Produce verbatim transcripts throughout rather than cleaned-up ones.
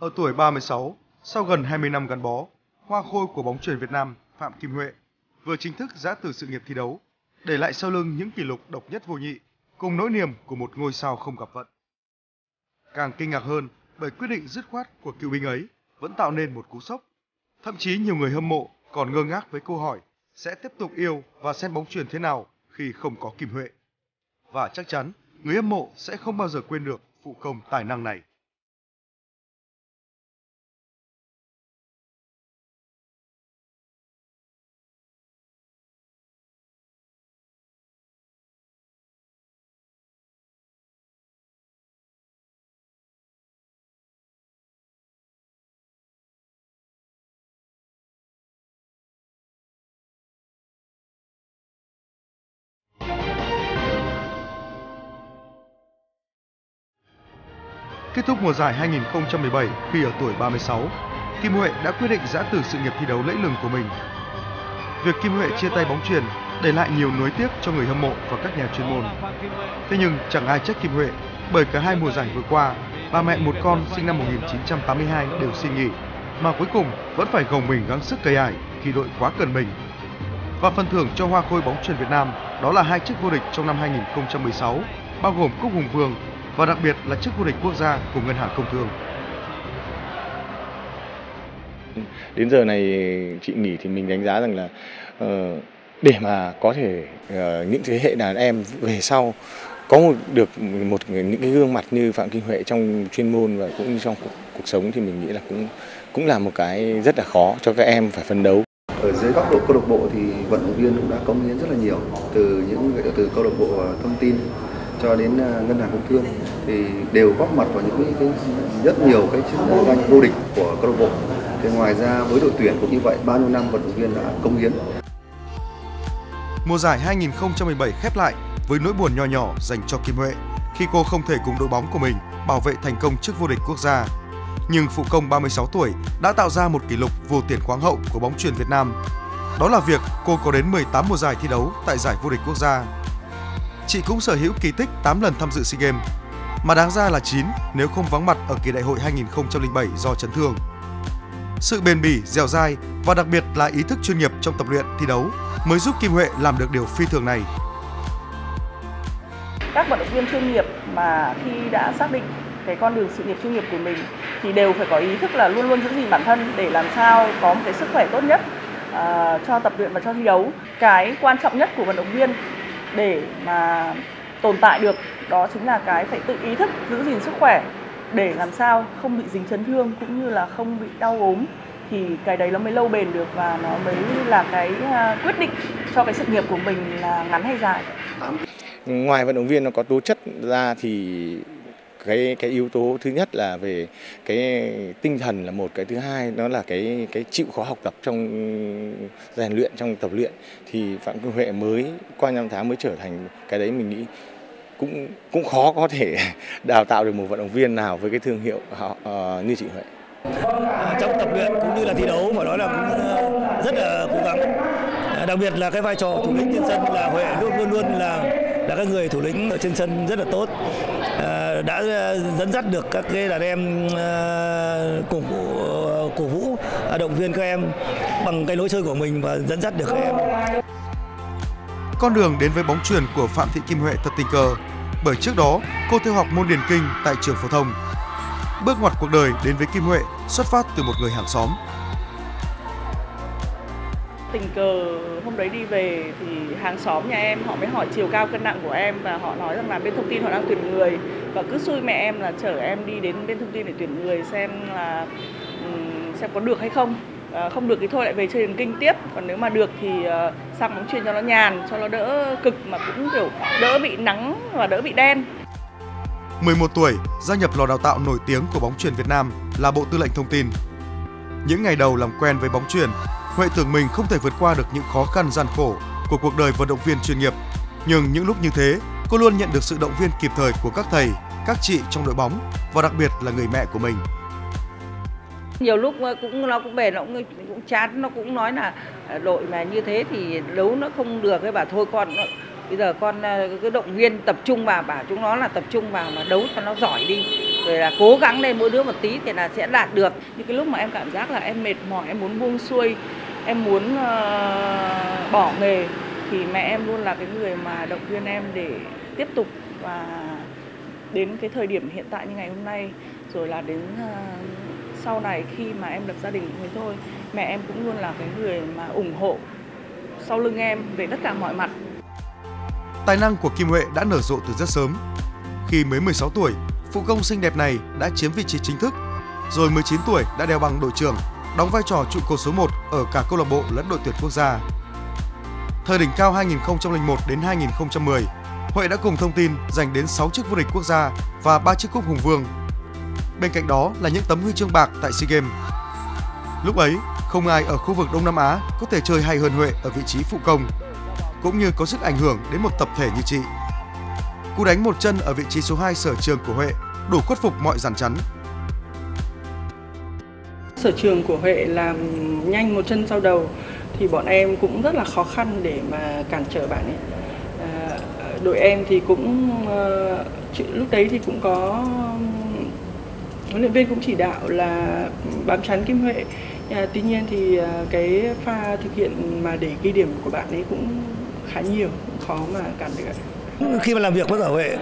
Ở tuổi ba mươi sáu, sau gần hai mươi năm gắn bó, hoa khôi của bóng chuyền Việt Nam Phạm Kim Huệ vừa chính thức giã từ sự nghiệp thi đấu, để lại sau lưng những kỷ lục độc nhất vô nhị cùng nỗi niềm của một ngôi sao không gặp vận. Càng kinh ngạc hơn bởi quyết định dứt khoát của cựu binh ấy vẫn tạo nên một cú sốc. Thậm chí nhiều người hâm mộ còn ngơ ngác với câu hỏi sẽ tiếp tục yêu và xem bóng chuyền thế nào khi không có Kim Huệ. Và chắc chắn người hâm mộ sẽ không bao giờ quên được phụ công tài năng này. Kết thúc mùa giải hai nghìn không trăm mười bảy khi ở tuổi ba mươi sáu, Kim Huệ đã quyết định giã từ sự nghiệp thi đấu lẫy lừng của mình. Việc Kim Huệ chia tay bóng chuyền để lại nhiều nuối tiếc cho người hâm mộ và các nhà chuyên môn. Thế nhưng chẳng ai trách Kim Huệ, bởi cả hai mùa giải vừa qua, bà mẹ một con sinh năm một nghìn chín trăm tám mươi hai đều xin nghỉ, mà cuối cùng vẫn phải gồng mình gắng sức cày ải khi đội quá cần mình. Và phần thưởng cho hoa khôi bóng chuyền Việt Nam đó là hai chức vô địch trong năm hai nghìn không trăm mười sáu, bao gồm Cúp Hùng Vương và đặc biệt là chức vô địch quốc gia của Ngân hàng Công Thương. Đến giờ này chị nghỉ thì mình đánh giá rằng là uh, để mà có thể uh, những thế hệ đàn em về sau có một, được một những cái gương mặt như Phạm Kim Huệ trong chuyên môn và cũng như trong cuộc, cuộc sống thì mình nghĩ là cũng cũng là một cái rất là khó cho các em phải phấn đấu. Ở dưới góc độ câu lạc bộ thì vận động viên cũng đã cống hiến rất là nhiều, từ những từ câu lạc bộ thông tin cho đến Ngân hàng Công Thương thì đều góp mặt vào những cái rất nhiều cái chức danh vô địch của câu lạc bộ. Thế ngoài ra với đội tuyển cũng như vậy, bao nhiêu năm vận động viên đã cống hiến. Mùa giải hai nghìn không trăm mười bảy khép lại với nỗi buồn nho nhỏ dành cho Kim Huệ khi cô không thể cùng đội bóng của mình bảo vệ thành công chức vô địch quốc gia. Nhưng phụ công ba mươi sáu tuổi đã tạo ra một kỷ lục vô tiền khoáng hậu của bóng chuyền Việt Nam. Đó là việc cô có đến mười tám mùa giải thi đấu tại giải vô địch quốc gia. Chị cũng sở hữu kỳ tích tám lần tham dự SEA Games, mà đáng ra là chín nếu không vắng mặt ở kỳ đại hội hai nghìn không trăm lẻ bảy do chấn thương. Sự bền bỉ, dẻo dai và đặc biệt là ý thức chuyên nghiệp trong tập luyện, thi đấu mới giúp Kim Huệ làm được điều phi thường này. Các vận động viên chuyên nghiệp mà khi đã xác định cái con đường sự nghiệp chuyên nghiệp của mình thì đều phải có ý thức là luôn luôn giữ gìn bản thân để làm sao có một cái sức khỏe tốt nhất uh, cho tập luyện và cho thi đấu. Cái quan trọng nhất của vận động viên để mà tồn tại được đó chính là cái phải tự ý thức giữ gìn sức khỏe để làm sao không bị dính chấn thương cũng như là không bị đau ốm, thì cái đấy nó mới lâu bền được và nó mới là cái quyết định cho cái sự nghiệp của mình là ngắn hay dài. Ngoài vận động viên nó có tố chất ra thì cái cái yếu tố thứ nhất là về cái tinh thần là một, cái thứ hai nó là cái cái chịu khó học tập trong rèn luyện, trong tập luyện thì Phạm Kim Huệ mới qua năm tháng mới trở thành cái đấy. Mình nghĩ cũng cũng khó có thể đào tạo được một vận động viên nào với cái thương hiệu họ uh, như chị Huệ. Trong tập luyện cũng như là thi đấu phải nói là cũng rất là cố gắng, đặc biệt là cái vai trò thủ lĩnh trên sân là Huệ luôn luôn luôn là là các người thủ lĩnh ở trên sân rất là tốt, à, đã dẫn dắt được các cái đàn em cổ cổ vũ động viên các em bằng cái lối chơi của mình và dẫn dắt được các em. Con đường đến với bóng chuyền của Phạm Thị Kim Huệ thật tình cờ, bởi trước đó cô theo học môn điền kinh tại trường phổ thông. Bước ngoặt cuộc đời đến với Kim Huệ xuất phát từ một người hàng xóm. Tình cờ hôm đấy đi về thì hàng xóm nhà em họ mới hỏi chiều cao cân nặng của em và họ nói rằng là bên thông tin họ đang tuyển người, và cứ xui mẹ em là chở em đi đến bên thông tin để tuyển người xem là xem có được hay không, à, không được thì thôi lại về chơi điền kinh tiếp, còn nếu mà được thì sang bóng chuyền cho nó nhàn, cho nó đỡ cực mà cũng kiểu đỡ bị nắng và đỡ bị đen. mười một tuổi gia nhập lò đào tạo nổi tiếng của bóng chuyền Việt Nam là Bộ Tư lệnh Thông tin. Những ngày đầu làm quen với bóng chuyền, Huệ tưởng mình không thể vượt qua được những khó khăn gian khổ của cuộc đời vận động viên chuyên nghiệp, Nhưng những lúc như thế, cô luôn nhận được sự động viên kịp thời của các thầy, các chị trong đội bóng và đặc biệt là người mẹ của mình. Nhiều lúc cũng nó cũng về nó cũng, cũng chán, nó cũng nói là đội mà như thế thì đấu nó không được, cái bà thôi con bây giờ con cứ động viên tập trung vào, bảo chúng nó là tập trung vào mà đấu cho nó giỏi đi, rồi là cố gắng lên mỗi đứa một tí thì là sẽ đạt được. Những cái lúc mà em cảm giác là em mệt mỏi, em muốn buông xuôi, em muốn uh, bỏ nghề thì mẹ em luôn là cái người mà động viên em để tiếp tục, và đến cái thời điểm hiện tại như ngày hôm nay, rồi là đến uh, sau này khi mà em lập gia đình mới thôi, mẹ em cũng luôn là cái người mà ủng hộ sau lưng em về tất cả mọi mặt. Tài năng của Kim Huệ đã nở rộ từ rất sớm. Khi mới mười sáu tuổi, phụ công xinh đẹp này đã chiếm vị trí chính thức, rồi mười chín tuổi đã đeo bằng đội trưởng, đóng vai trò trụ cột số một ở cả câu lạc bộ lẫn đội tuyển quốc gia. Thời đỉnh cao hai nghìn không trăm lẻ một đến hai nghìn không trăm mười, Huệ đã cùng Thông tin giành đến sáu chiếc vô địch quốc gia và ba chiếc cúp Hùng Vương. Bên cạnh đó là những tấm huy chương bạc tại SEA Games. Lúc ấy, không ai ở khu vực Đông Nam Á có thể chơi hay hơn Huệ ở vị trí phụ công, cũng như có sức ảnh hưởng đến một tập thể như chị. Cú đánh một chân ở vị trí số hai sở trường của Huệ đủ khuất phục mọi dàn chắn. Sở trường của Huệ là nhanh một chân sau đầu thì bọn em cũng rất là khó khăn để mà cản trở bạn ấy. À, đội em thì cũng uh, lúc đấy thì cũng có huấn luyện viên cũng chỉ đạo là bám chắn Kim Huệ. À, tuy nhiên thì uh, cái pha thực hiện mà để ghi điểm của bạn ấy cũng khá nhiều, cũng khó mà cản được. Khi mà làm việc với cả Huệ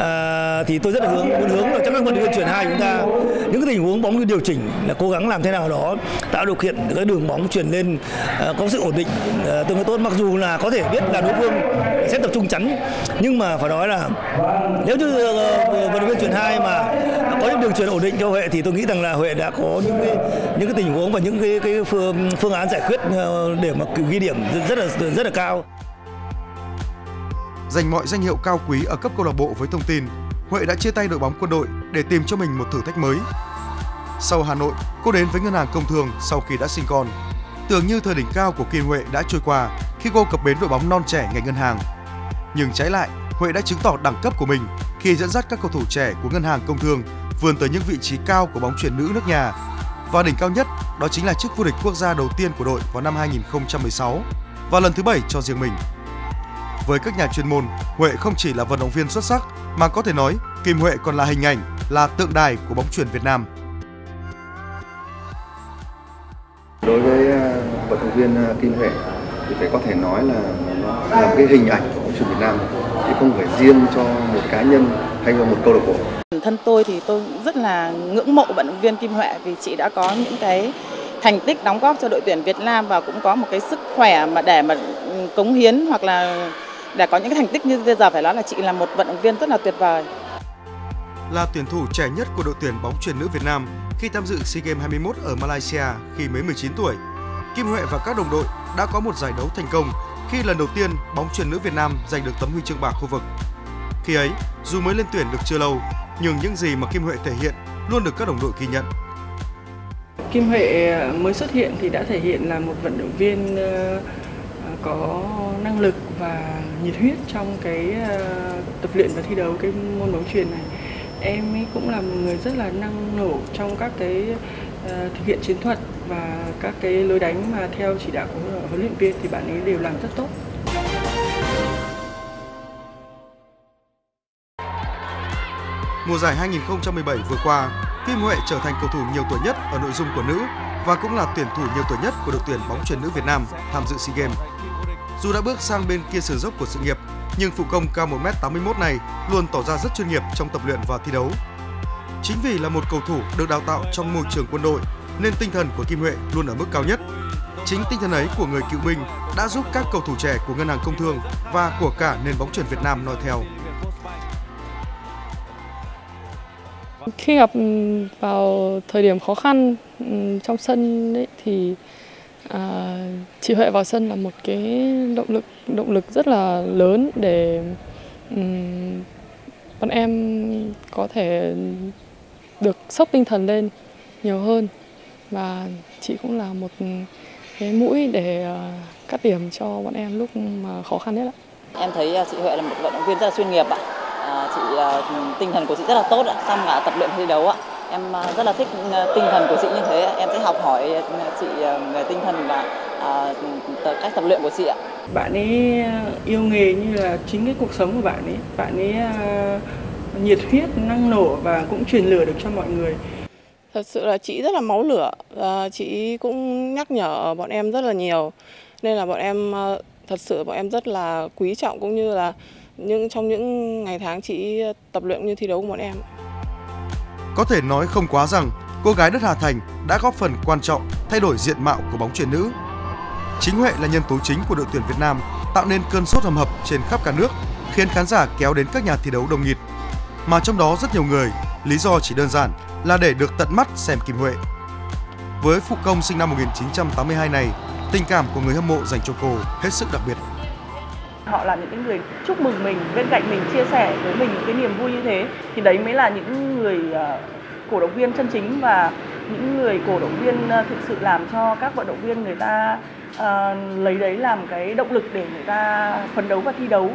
à, thì tôi rất là hướng muốn hướng là cho các vận động viên chuyển hai chúng ta những cái tình huống bóng được điều chỉnh là cố gắng làm thế nào đó tạo điều kiện để cái đường bóng chuyển lên à, có sự ổn định à, tương đối tốt, mặc dù là có thể biết là đối phương sẽ tập trung chắn, nhưng mà phải nói là nếu như vận động viên chuyển hai mà có những đường chuyển ổn định cho Huệ thì tôi nghĩ rằng là Huệ đã có những cái những cái tình huống và những cái cái phương phương án giải quyết để mà ghi điểm rất là rất là cao. Giành mọi danh hiệu cao quý ở cấp câu lạc bộ với Thông tin, Huệ đã chia tay đội bóng quân đội để tìm cho mình một thử thách mới. Sau Hà Nội, cô đến với Ngân hàng Công Thương sau khi đã sinh con. Tưởng như thời đỉnh cao của Kim Huệ đã trôi qua khi cô cập bến đội bóng non trẻ ngành ngân hàng. Nhưng trái lại, Huệ đã chứng tỏ đẳng cấp của mình khi dẫn dắt các cầu thủ trẻ của Ngân hàng Công Thương vươn tới những vị trí cao của bóng chuyền nữ nước nhà. Và đỉnh cao nhất đó chính là chức vô địch quốc gia đầu tiên của đội vào năm hai nghìn không trăm mười sáu và lần thứ bảy cho riêng mình. Với các nhà chuyên môn, Huệ không chỉ là vận động viên xuất sắc mà có thể nói Kim Huệ còn là hình ảnh, là tượng đài của bóng chuyền Việt Nam. Đối với vận động viên Kim Huệ thì phải có thể nói là là cái hình ảnh của bóng chuyền Việt Nam, chứ không phải riêng cho một cá nhân hay là một câu lạc bộ. Bản thân tôi thì tôi rất là ngưỡng mộ vận động viên Kim Huệ vì chị đã có những cái thành tích đóng góp cho đội tuyển Việt Nam và cũng có một cái sức khỏe mà để mà cống hiến hoặc là để có những cái thành tích như bây giờ, phải nói là chị là một vận động viên rất là tuyệt vời. Là tuyển thủ trẻ nhất của đội tuyển bóng chuyền nữ Việt Nam khi tham dự SEA Games hai mươi mốt ở Malaysia khi mới mười chín tuổi, Kim Huệ và các đồng đội đã có một giải đấu thành công khi lần đầu tiên bóng chuyền nữ Việt Nam giành được tấm huy chương bạc khu vực. Khi ấy, dù mới lên tuyển được chưa lâu, nhưng những gì mà Kim Huệ thể hiện luôn được các đồng đội ghi nhận. Kim Huệ mới xuất hiện thì đã thể hiện là một vận động viên có năng lực và nhiệt huyết trong cái tập luyện và thi đấu cái môn bóng chuyền này. Em ấy cũng là một người rất là năng nổ trong các cái thực hiện chiến thuật và các cái lối đánh mà theo chỉ đạo của huấn luyện viên thì bạn ấy đều làm rất tốt. Mùa giải hai nghìn không trăm mười bảy vừa qua, Kim Huệ trở thành cầu thủ nhiều tuổi nhất ở nội dung của nữ và cũng là tuyển thủ nhiều tuổi nhất của đội tuyển bóng chuyền nữ Việt Nam tham dự SEA Games. Dù đã bước sang bên kia sườn dốc của sự nghiệp, nhưng phụ công cao một mét tám mươi mốt này luôn tỏ ra rất chuyên nghiệp trong tập luyện và thi đấu. Chính vì là một cầu thủ được đào tạo trong môi trường quân đội nên tinh thần của Kim Huệ luôn ở mức cao nhất. Chính tinh thần ấy của người cựu binh đã giúp các cầu thủ trẻ của Ngân hàng Công Thương và của cả nền bóng chuyền Việt Nam noi theo. Khi gặp vào thời điểm khó khăn trong sân ấy, thì à, chị Huệ vào sân là một cái động lực động lực rất là lớn để um, bọn em có thể được sốc tinh thần lên nhiều hơn, và chị cũng là một cái mũi để uh, cắt điểm cho bọn em lúc mà khó khăn nhất ạ. Em thấy chị Huệ là một vận động viên rất là chuyên nghiệp ạ. À, chị tinh thần của chị rất là tốt ạ, xong cả tập luyện thi đấu ạ. Em rất là thích tinh thần của chị như thế, em sẽ học hỏi chị về tinh thần và à, cách tập luyện của chị ạ. Bạn ấy yêu nghề như là chính cái cuộc sống của bạn ấy. Bạn ấy uh, nhiệt huyết, năng nổ và cũng truyền lửa được cho mọi người. Thật sự là chị rất là máu lửa, và chị cũng nhắc nhở bọn em rất là nhiều. Nên là bọn em thật sự bọn em rất là quý trọng cũng như là những trong những ngày tháng chị tập luyện như thi đấu của bọn em. Có thể nói không quá rằng cô gái đất Hà Thành đã góp phần quan trọng thay đổi diện mạo của bóng chuyền nữ. Chính Huệ là nhân tố chính của đội tuyển Việt Nam tạo nên cơn sốt hầm hập trên khắp cả nước, khiến khán giả kéo đến các nhà thi đấu đông nghịt. Mà trong đó rất nhiều người, lý do chỉ đơn giản là để được tận mắt xem Kim Huệ. Với phụ công sinh năm một nghìn chín trăm tám mươi hai này, tình cảm của người hâm mộ dành cho cô hết sức đặc biệt. Họ là những người chúc mừng mình, bên cạnh mình chia sẻ với mình những cái niềm vui như thế. Thì đấy mới là những người cổ động viên chân chính và những người cổ động viên thực sự làm cho các vận động viên người ta à, lấy đấy làm cái động lực để người ta phấn đấu và thi đấu.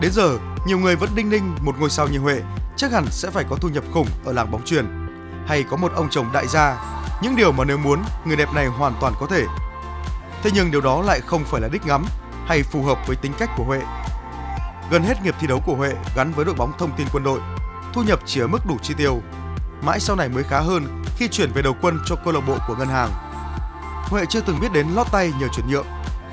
Đến giờ, nhiều người vẫn đinh ninh một ngôi sao như Huệ chắc hẳn sẽ phải có thu nhập khủng ở làng bóng chuyền, hay có một ông chồng đại gia, những điều mà nếu muốn người đẹp này hoàn toàn có thể. Thế nhưng điều đó lại không phải là đích ngắm hay phù hợp với tính cách của Huệ. Gần hết nghiệp thi đấu của Huệ gắn với đội bóng thông tin quân đội, thu nhập chỉ ở mức đủ chi tiêu. Mãi sau này mới khá hơn khi chuyển về đầu quân cho câu lạc bộ của ngân hàng. Huệ chưa từng biết đến lót tay nhờ chuyển nhượng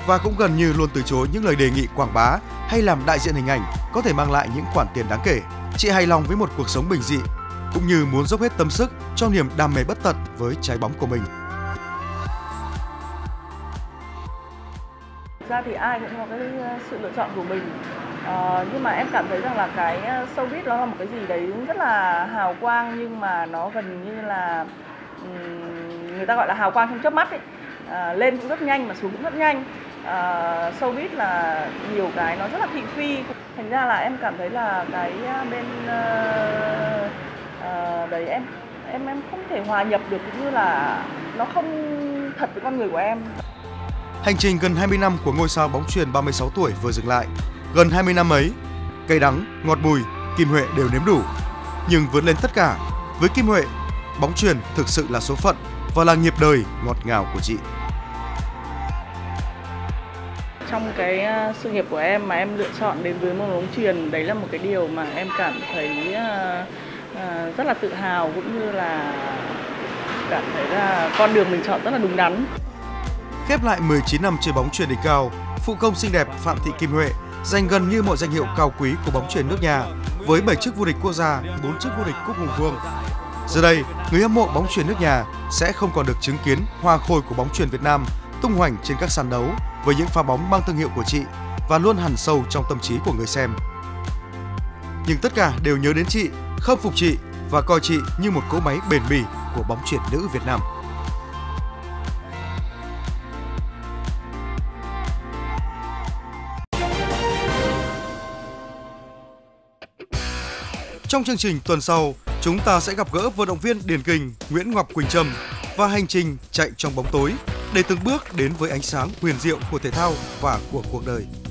và cũng gần như luôn từ chối những lời đề nghị quảng bá hay làm đại diện hình ảnh có thể mang lại những khoản tiền đáng kể. Chị hài lòng với một cuộc sống bình dị, cũng như muốn dốc hết tâm sức cho niềm đam mê bất tận với trái bóng của mình. Thực ra thì ai cũng có cái sự lựa chọn của mình, à, nhưng mà em cảm thấy rằng là cái showbiz nó là một cái gì đấy rất là hào quang, nhưng mà nó gần như là um, người ta gọi là hào quang trong chớp mắt ấy. À, lên cũng rất nhanh mà xuống cũng rất nhanh. À, showbiz là nhiều cái nó rất là thị phi, thành ra là em cảm thấy là cái bên uh, uh, đấy em em em không thể hòa nhập được, cũng như là nó không thật với con người của em. Hành trình gần hai mươi năm của ngôi sao bóng chuyền ba mươi sáu tuổi vừa dừng lại, gần hai mươi năm ấy, cay đắng, ngọt bùi, Kim Huệ đều nếm đủ. Nhưng vượt lên tất cả, với Kim Huệ, bóng chuyền thực sự là số phận và là nghiệp đời ngọt ngào của chị. Trong cái sự nghiệp của em mà em lựa chọn đến với môn bóng chuyền, đấy là một cái điều mà em cảm thấy rất là tự hào, cũng như là cảm thấy là con đường mình chọn rất là đúng đắn. Khép lại mười chín năm chơi bóng chuyền đỉnh cao, phụ công xinh đẹp Phạm Thị Kim Huệ giành gần như mọi danh hiệu cao quý của bóng chuyền nước nhà với bảy chức vô địch quốc gia, bốn chức vô địch cúp hùng vương. Giờ đây, người hâm mộ bóng chuyền nước nhà sẽ không còn được chứng kiến hoa khôi của bóng chuyền Việt Nam tung hoành trên các sàn đấu với những pha bóng mang thương hiệu của chị và luôn hằn sâu trong tâm trí của người xem. Nhưng tất cả đều nhớ đến chị, khâm phục chị và coi chị như một cỗ máy bền bỉ của bóng chuyền nữ Việt Nam. Trong chương trình tuần sau, chúng ta sẽ gặp gỡ vận động viên điển hình Nguyễn Ngọc Quỳnh Trâm và hành trình chạy trong bóng tối để từng bước đến với ánh sáng huyền diệu của thể thao và của cuộc đời.